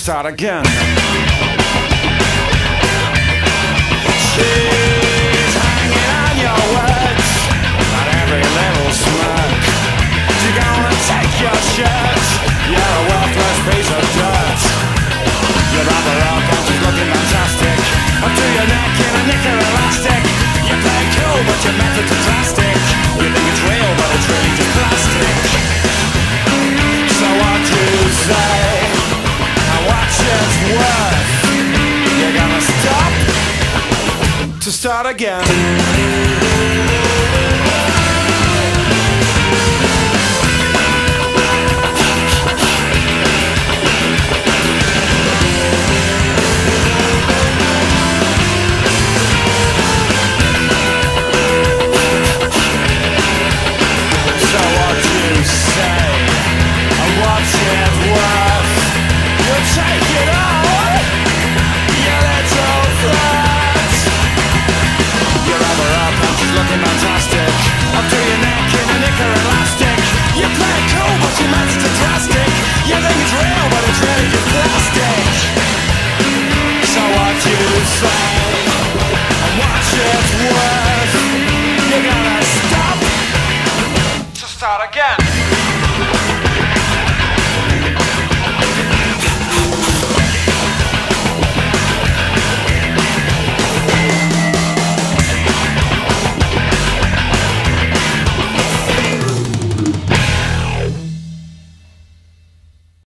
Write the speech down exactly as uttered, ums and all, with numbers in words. start again. She's hanging on your words, not every little smirk. You're gonna take your shirt, you're a worthless piece of dirt. Your other arm is looking fantastic, up to your neck in a knicker elastic. You play cool but your methods are drastic. You think it's real but it's really just plastic. So what do you say? And what's it's worth? You're gonna stop to start again. Say, what's it worth? You'll take it all.